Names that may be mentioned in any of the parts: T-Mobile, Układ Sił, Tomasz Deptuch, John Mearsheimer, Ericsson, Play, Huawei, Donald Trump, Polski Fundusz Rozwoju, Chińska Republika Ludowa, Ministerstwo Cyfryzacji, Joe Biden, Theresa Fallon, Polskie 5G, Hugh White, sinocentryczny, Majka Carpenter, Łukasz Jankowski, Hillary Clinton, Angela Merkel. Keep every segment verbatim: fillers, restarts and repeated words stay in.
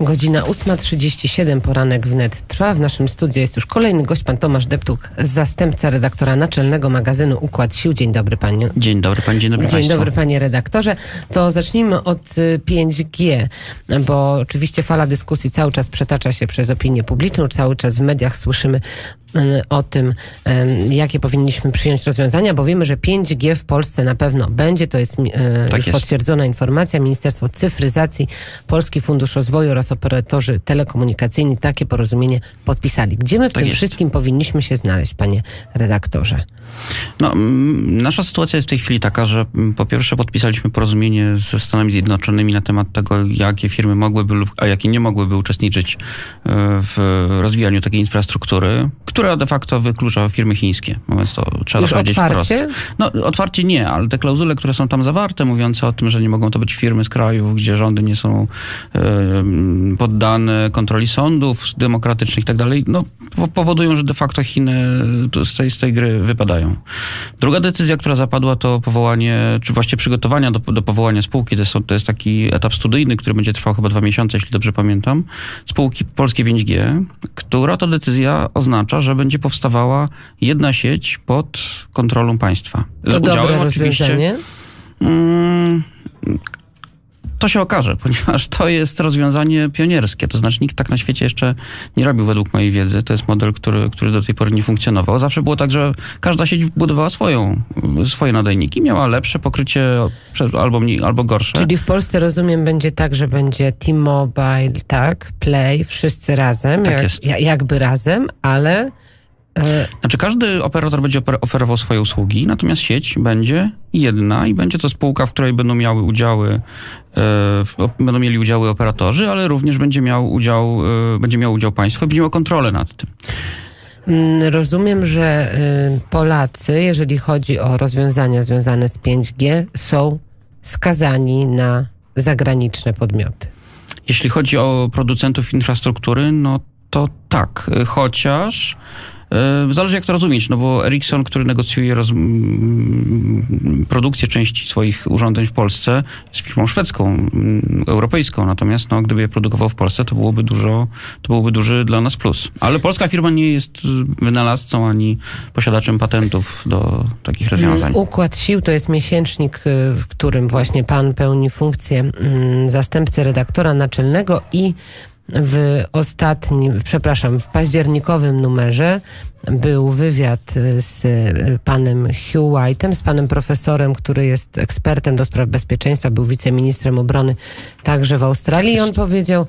Godzina ósma trzydzieści siedem, poranek wnet trwa. W naszym studiu jest już kolejny gość, pan Tomasz Deptuch, zastępca redaktora naczelnego magazynu Układ Sił. Dzień dobry panie. Dzień dobry panie, dzień dobry Dzień państwu. dobry panie redaktorze. To zacznijmy od pięć G, bo oczywiście fala dyskusji cały czas przetacza się przez opinię publiczną, cały czas w mediach słyszymy o tym, jakie powinniśmy przyjąć rozwiązania, bo wiemy, że pięć G w Polsce na pewno będzie. To jest tak już jest. potwierdzona informacja. Ministerstwo Cyfryzacji, Polski Fundusz Rozwoju oraz operatorzy telekomunikacyjni takie porozumienie podpisali. Gdzie my w tak tym jest. wszystkim powinniśmy się znaleźć, panie redaktorze? No, nasza sytuacja jest w tej chwili taka, że po pierwsze podpisaliśmy porozumienie ze Stanami Zjednoczonymi na temat tego, jakie firmy mogłyby, a jakie nie mogłyby uczestniczyć w rozwijaniu takiej infrastruktury, która de facto wyklucza firmy chińskie. Mówiąc to, trzeba Już powiedzieć otwarcie? wprost. No, otwarcie nie, ale te klauzule, które są tam zawarte, mówiące o tym, że nie mogą to być firmy z krajów, gdzie rządy nie są e, poddane kontroli sądów demokratycznych i tak dalej, no, powodują, że de facto Chiny z tej, z tej gry wypadają. Druga decyzja, która zapadła, to powołanie, czy właściwie przygotowania do, do powołania spółki. To jest, to jest taki etap studyjny, który będzie trwał chyba dwa miesiące, jeśli dobrze pamiętam. Spółki Polskie pięć G, która to decyzja oznacza, że będzie powstawała jedna sieć pod kontrolą państwa. Z to udziałem oczywiście. Hmm, to się okaże, ponieważ to jest rozwiązanie pionierskie. To znaczy nikt tak na świecie jeszcze nie robił według mojej wiedzy. To jest model, który, który do tej pory nie funkcjonował. Zawsze było tak, że każda sieć budowała swoją, swoje nadajniki. Miała lepsze pokrycie albo, mniej, albo gorsze. Czyli w Polsce, rozumiem, będzie tak, że będzie T-Mobile, tak, Play, wszyscy razem. Tak jak, jest. Jakby razem, ale... Znaczy każdy operator będzie oferował swoje usługi, natomiast sieć będzie jedna i będzie to spółka, w której będą miały udziały, e, będą mieli udziały operatorzy, ale również będzie miał udział, e, będzie miał udział państwo i będzie miał kontrolę nad tym. Rozumiem, że Polacy, jeżeli chodzi o rozwiązania związane z pięć G, są skazani na zagraniczne podmioty. Jeśli chodzi o producentów infrastruktury, no to tak, chociaż zależy jak to rozumieć, no bo Ericsson, który negocjuje roz... produkcję części swoich urządzeń w Polsce, jest firmą szwedzką, europejską, natomiast no, gdyby je produkował w Polsce, to byłoby dużo, to byłoby duży dla nas plus. Ale polska firma nie jest wynalazcą ani posiadaczem patentów do takich rozwiązań. Układ Sił to jest miesięcznik, w którym właśnie pan pełni funkcję zastępcy redaktora naczelnego i W ostatnim, przepraszam, w październikowym numerze był wywiad z panem Hugh White'em, z panem profesorem, który jest ekspertem do spraw bezpieczeństwa, był wiceministrem obrony także w Australii. I on powiedział,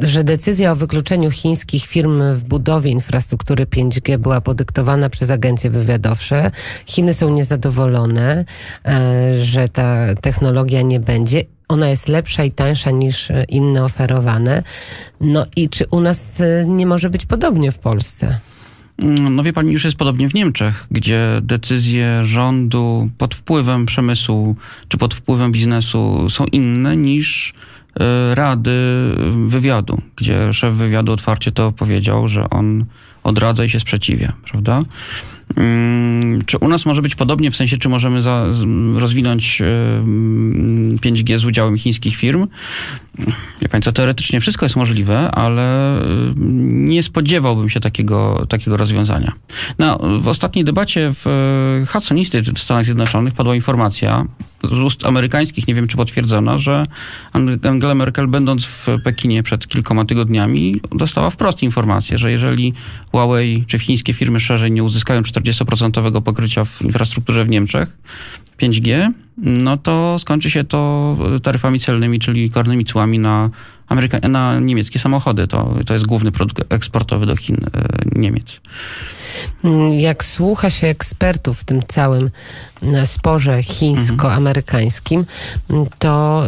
że decyzja o wykluczeniu chińskich firm w budowie infrastruktury pięć G była podyktowana przez agencje wywiadowcze. Chiny są niezadowolone, że ta technologia nie będzie. Ona jest lepsza i tańsza niż inne oferowane. No i czy u nas nie może być podobnie w Polsce? No wie pani, już jest podobnie w Niemczech, gdzie decyzje rządu pod wpływem przemysłu czy pod wpływem biznesu są inne niż rady wywiadu, gdzie szef wywiadu otwarcie to powiedział, że on odradza i się sprzeciwia, prawda? Czy u nas może być podobnie, w sensie, czy możemy za, rozwinąć pięć G z udziałem chińskich firm? Wie państwo, teoretycznie wszystko jest możliwe, ale nie spodziewałbym się takiego, takiego rozwiązania. No, w ostatniej debacie w Hudson Institute w Stanach Zjednoczonych padła informacja z ust amerykańskich, nie wiem czy potwierdzona, że Angela Merkel, będąc w Pekinie przed kilkoma tygodniami, dostała wprost informację, że jeżeli Huawei czy chińskie firmy szerzej nie uzyskają czterdziestoprocentowego pokrycia w infrastrukturze w Niemczech pięć G, no to skończy się to taryfami celnymi, czyli karnymi cłami na, Ameryka- na niemieckie samochody. To, to jest główny produkt eksportowy do Chin, Niemiec. Jak słucha się ekspertów w tym całym sporze chińsko-amerykańskim, to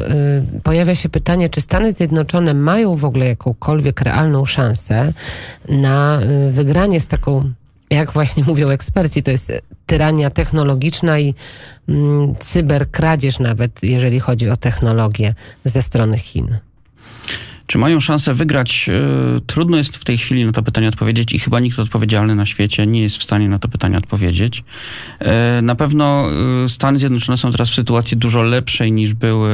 pojawia się pytanie, czy Stany Zjednoczone mają w ogóle jakąkolwiek realną szansę na wygranie z taką, jak właśnie mówią eksperci, to jest tyrania technologiczna i mm, cyberkradzież nawet, jeżeli chodzi o technologię ze strony Chin. Czy mają szansę wygrać? Trudno jest w tej chwili na to pytanie odpowiedzieć i chyba nikt odpowiedzialny na świecie nie jest w stanie na to pytanie odpowiedzieć. Na pewno Stany Zjednoczone są teraz w sytuacji dużo lepszej niż były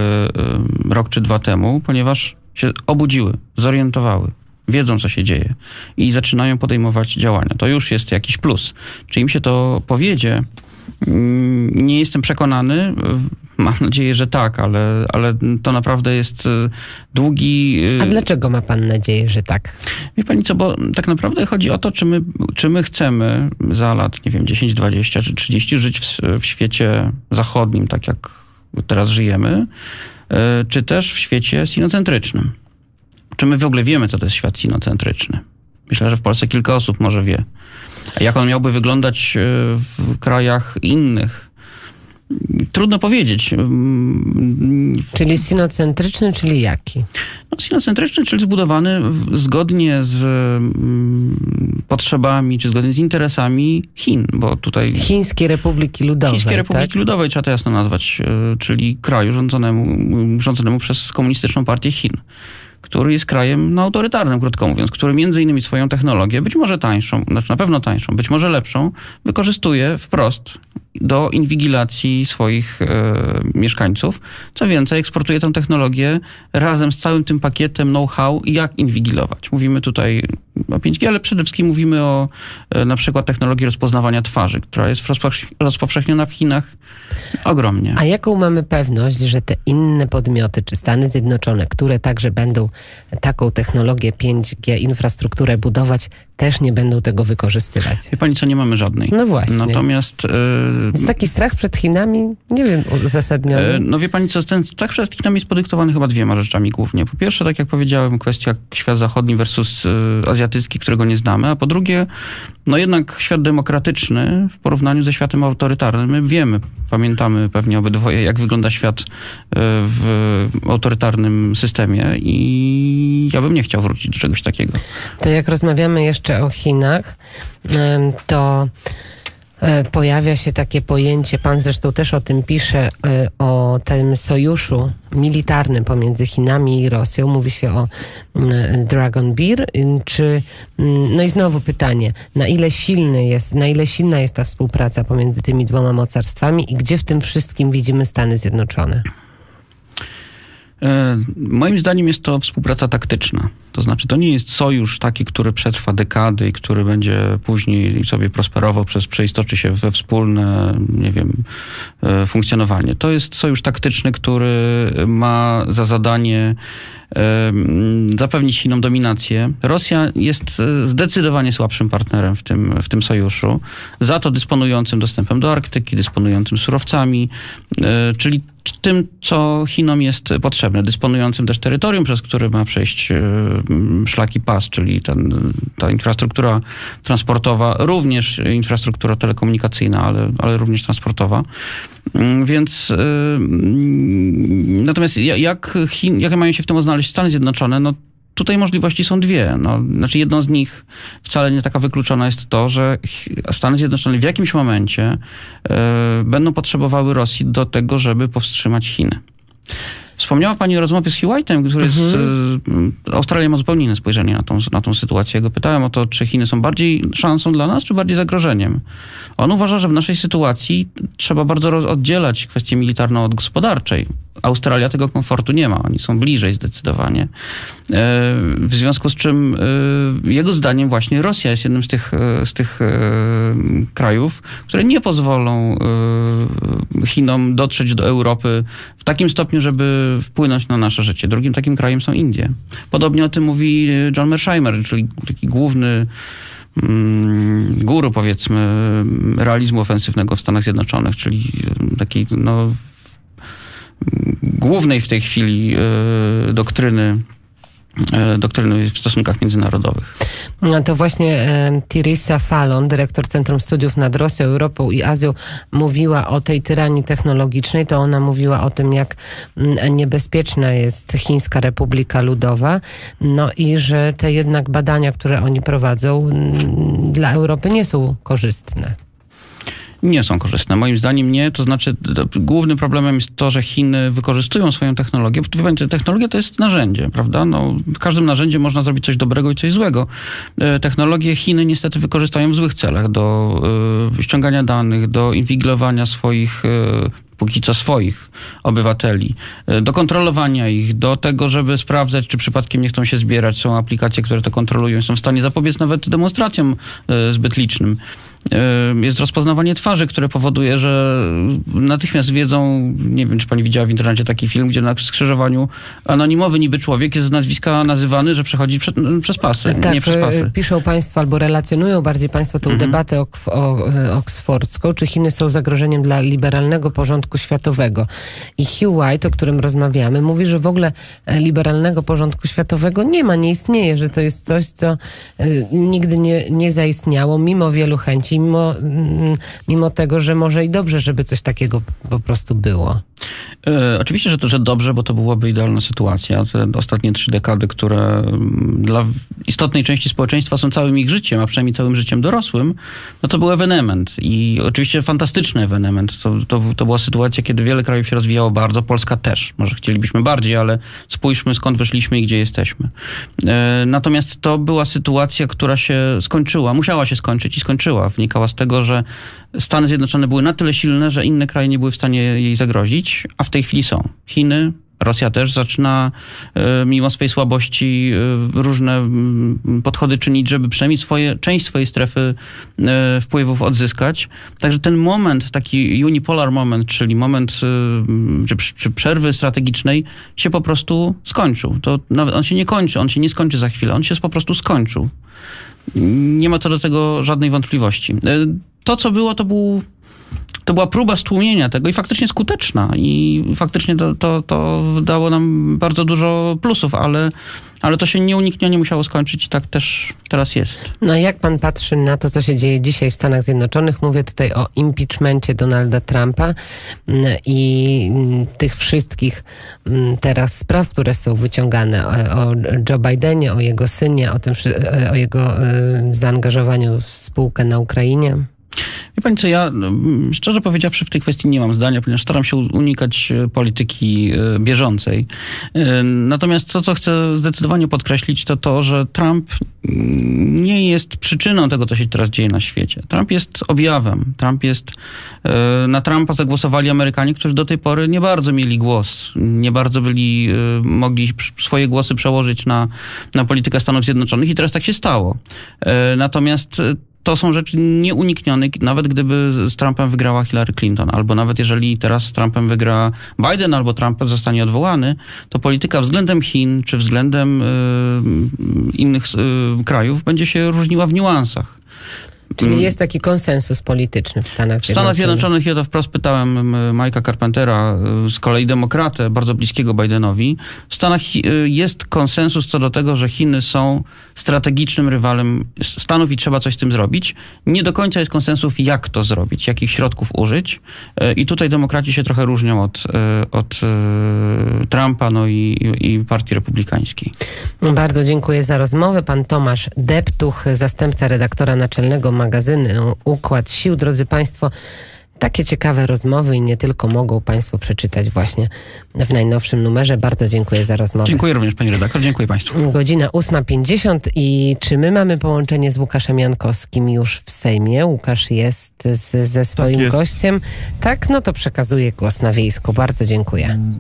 rok czy dwa temu, ponieważ się obudziły, zorientowały, wiedzą, co się dzieje i zaczynają podejmować działania. To już jest jakiś plus. Czy im się to powiedzie? Nie jestem przekonany. Mam nadzieję, że tak, ale, ale to naprawdę jest długi... A dlaczego ma pan nadzieję, że tak? Wie pani co, bo tak naprawdę chodzi o to, czy my, czy my chcemy za lat, nie wiem, dziesięć, dwadzieścia czy trzydzieści żyć w, w świecie zachodnim, tak jak teraz żyjemy, czy też w świecie sinocentrycznym. Czy my w ogóle wiemy, co to jest świat sinocentryczny? Myślę, że w Polsce kilka osób może wie. Jak on miałby wyglądać w krajach innych? Trudno powiedzieć. Czyli sinocentryczny, czyli jaki? No, sinocentryczny, czyli zbudowany zgodnie z potrzebami, czy zgodnie z interesami Chin, bo tutaj... Chińskiej Republiki Ludowej, Chińskiej Republiki tak? Ludowej trzeba to jasno nazwać, czyli kraju rządzonemu, rządzonemu przez Komunistyczną Partię Chin, który jest krajem no, autorytarnym, krótko mówiąc, który między innymi swoją technologię, być może tańszą, znaczy na pewno tańszą, być może lepszą, wykorzystuje wprost do inwigilacji swoich e, mieszkańców. Co więcej, eksportuje tę technologię razem z całym tym pakietem know-how, jak inwigilować. Mówimy tutaj o pięć G, ale przede wszystkim mówimy o e, na przykład technologii rozpoznawania twarzy, która jest rozpowszechniona w Chinach ogromnie. A jaką mamy pewność, że te inne podmioty, czy Stany Zjednoczone, które także będą taką technologię pięć G, infrastrukturę budować, też nie będą tego wykorzystywać? Wie pani co, nie mamy żadnej. No właśnie. Natomiast... Y, Jest taki strach przed Chinami, nie wiem, uzasadniony. No wie pani co, ten strach przed Chinami jest podyktowany chyba dwiema rzeczami głównie. Po pierwsze, tak jak powiedziałem, kwestia świat zachodni versus azjatycki, którego nie znamy, a po drugie, no jednak świat demokratyczny w porównaniu ze światem autorytarnym. My wiemy, pamiętamy pewnie obydwoje, jak wygląda świat w autorytarnym systemie i ja bym nie chciał wrócić do czegoś takiego. To jak rozmawiamy jeszcze o Chinach, to... Pojawia się takie pojęcie, pan zresztą też o tym pisze, o tym sojuszu militarnym pomiędzy Chinami i Rosją. Mówi się o Dragon Beer. Czy, no i znowu pytanie, na ile silny jest, na ile silna jest ta współpraca pomiędzy tymi dwoma mocarstwami i gdzie w tym wszystkim widzimy Stany Zjednoczone? Moim zdaniem jest to współpraca taktyczna. To znaczy, to nie jest sojusz taki, który przetrwa dekady i który będzie później sobie prosperował, przez przeistoczy się we wspólne, nie wiem, funkcjonowanie. To jest sojusz taktyczny, który ma za zadanie zapewnić Chinom dominację. Rosja jest zdecydowanie słabszym partnerem w tym, w tym sojuszu, za to dysponującym dostępem do Arktyki, dysponującym surowcami, czyli tym, co Chinom jest potrzebne, dysponującym też terytorium, przez które ma przejść szlaki pas, czyli ten, ta infrastruktura transportowa, również infrastruktura telekomunikacyjna, ale, ale również transportowa. Więc yy, natomiast jak Chin, jakie mają się w tym odnaleźć Stany Zjednoczone? No tutaj możliwości są dwie. No, znaczy jedną z nich wcale nie taka wykluczona jest to, że Stany Zjednoczone w jakimś momencie yy, będą potrzebowały Rosji do tego, żeby powstrzymać Chiny. Wspomniała pani o rozmowie z Hugh White'em, który mhm. jest... Y, Australia ma zupełnie inne spojrzenie na tą, na tą sytuację. Go pytałem o to, czy Chiny są bardziej szansą dla nas, czy bardziej zagrożeniem. On uważa, że w naszej sytuacji trzeba bardzo oddzielać kwestię militarną od gospodarczej. Australia tego komfortu nie ma. Oni są bliżej zdecydowanie. Y, w związku z czym y, jego zdaniem właśnie Rosja jest jednym z tych, z tych y, krajów, które nie pozwolą y, Chinom dotrzeć do Europy w takim stopniu, żeby wpłynąć na nasze życie. Drugim takim krajem są Indie. Podobnie o tym mówi John Mearsheimer, czyli taki główny mm, guru, powiedzmy, realizmu ofensywnego w Stanach Zjednoczonych, czyli takiej no, głównej w tej chwili y, doktryny doktryny w stosunkach międzynarodowych. No to właśnie e, Theresa Fallon, dyrektor Centrum Studiów nad Rosją, Europą i Azją, mówiła o tej tyranii technologicznej. To ona mówiła o tym, jak m, niebezpieczna jest Chińska Republika Ludowa. No i że te jednak badania, które oni prowadzą, m, dla Europy nie są korzystne. Nie są korzystne. Moim zdaniem nie. To znaczy to, głównym problemem jest to, że Chiny wykorzystują swoją technologię. Technologia to jest narzędzie, prawda? No, w każdym narzędziu można zrobić coś dobrego i coś złego. Technologie Chiny niestety wykorzystają w złych celach do y, ściągania danych, do inwigilowania swoich y, póki co swoich obywateli, do kontrolowania ich, do tego, żeby sprawdzać, czy przypadkiem nie chcą się zbierać. Są aplikacje, które to kontrolują i są w stanie zapobiec nawet demonstracjom zbyt licznym. Jest rozpoznawanie twarzy, które powoduje, że natychmiast wiedzą, nie wiem, czy pani widziała w internecie taki film, gdzie na skrzyżowaniu anonimowy niby człowiek jest z nazwiska nazywany, że przechodzi prze, przez pasy, tak, nie przez pasy. Piszą państwo albo relacjonują bardziej państwo tę mhm. debatę o, o, oksfordzką, czy Chiny są zagrożeniem dla liberalnego porządku światowego. I Hugh White, o którym rozmawiamy, mówi, że w ogóle liberalnego porządku światowego nie ma, nie istnieje, że to jest coś, co y, nigdy nie, nie zaistniało, mimo wielu chęci. Mimo, mimo tego, że może i dobrze, żeby coś takiego po prostu było. E, oczywiście, że to, że dobrze, bo to byłaby idealna sytuacja. Te ostatnie trzy dekady, które dla istotnej części społeczeństwa są całym ich życiem, a przynajmniej całym życiem dorosłym, no to był ewenement. I oczywiście fantastyczny ewenement. To, to, to była sytuacja, kiedy wiele krajów się rozwijało bardzo. Polska też. Może chcielibyśmy bardziej, ale spójrzmy, skąd wyszliśmy i gdzie jesteśmy. E, natomiast to była sytuacja, która się skończyła. Musiała się skończyć i skończyła. Wynikała z tego, że Stany Zjednoczone były na tyle silne, że inne kraje nie były w stanie jej zagrozić, a w tej chwili są. Chiny, Rosja też zaczyna mimo swojej słabości różne podchody czynić, żeby przynajmniej swoje, część swojej strefy wpływów odzyskać. Także ten moment, taki unipolar moment, czyli moment czy, czy przerwy strategicznej się po prostu skończył. To nawet on się nie kończy, on się nie skończy za chwilę, on się po prostu skończył. Nie ma co do tego żadnej wątpliwości. To, co było, to był... To była próba stłumienia tego i faktycznie skuteczna i faktycznie to, to, to dało nam bardzo dużo plusów, ale, ale to się nieuniknione musiało skończyć i tak też teraz jest. No jak pan patrzy na to, co się dzieje dzisiaj w Stanach Zjednoczonych? Mówię tutaj o impeachmencie Donalda Trumpa i tych wszystkich teraz spraw, które są wyciągane o, o Joe Bidenie, o jego synie, o, tym, o jego zaangażowaniu w spółkę na Ukrainie. Wie pani co, ja szczerze powiedziawszy w tej kwestii nie mam zdania, ponieważ staram się unikać polityki bieżącej. Natomiast to, co chcę zdecydowanie podkreślić, to to, że Trump nie jest przyczyną tego, co się teraz dzieje na świecie. Trump jest objawem. Trump jest, na Trumpa zagłosowali Amerykanie, którzy do tej pory nie bardzo mieli głos. Nie bardzo byli, mogli swoje głosy przełożyć na, na politykę Stanów Zjednoczonych i teraz tak się stało. Natomiast to są rzeczy nieuniknione, nawet gdyby z Trumpem wygrała Hillary Clinton, albo nawet jeżeli teraz z Trumpem wygra Biden, albo Trump zostanie odwołany, to polityka względem Chin, czy względem y, innych y, krajów będzie się różniła w niuansach. Czyli jest taki konsensus polityczny w Stanach Zjednoczonych. W Stanach Zjednoczonych ja to wprost pytałem Majka Carpentera, z kolei demokratę, bardzo bliskiego Bidenowi. W Stanach jest konsensus co do tego, że Chiny są strategicznym rywalem Stanów i trzeba coś z tym zrobić. Nie do końca jest konsensus, jak to zrobić, jakich środków użyć. I tutaj demokraci się trochę różnią od, od Trumpa no i, i Partii Republikańskiej. Bardzo dziękuję za rozmowę. Pan Tomasz Deptuch, zastępca redaktora naczelnego magazynu Układ Sił. Drodzy państwo, takie ciekawe rozmowy i nie tylko mogą państwo przeczytać właśnie w najnowszym numerze. Bardzo dziękuję za rozmowę. Dziękuję również pani redaktor, dziękuję państwu. Godzina ósma pięćdziesiąt i czy my mamy połączenie z Łukaszem Jankowskim już w Sejmie? Łukasz jest z, ze swoim tak jest. gościem. Tak, no to przekazuję głos na wiejsku. Bardzo dziękuję.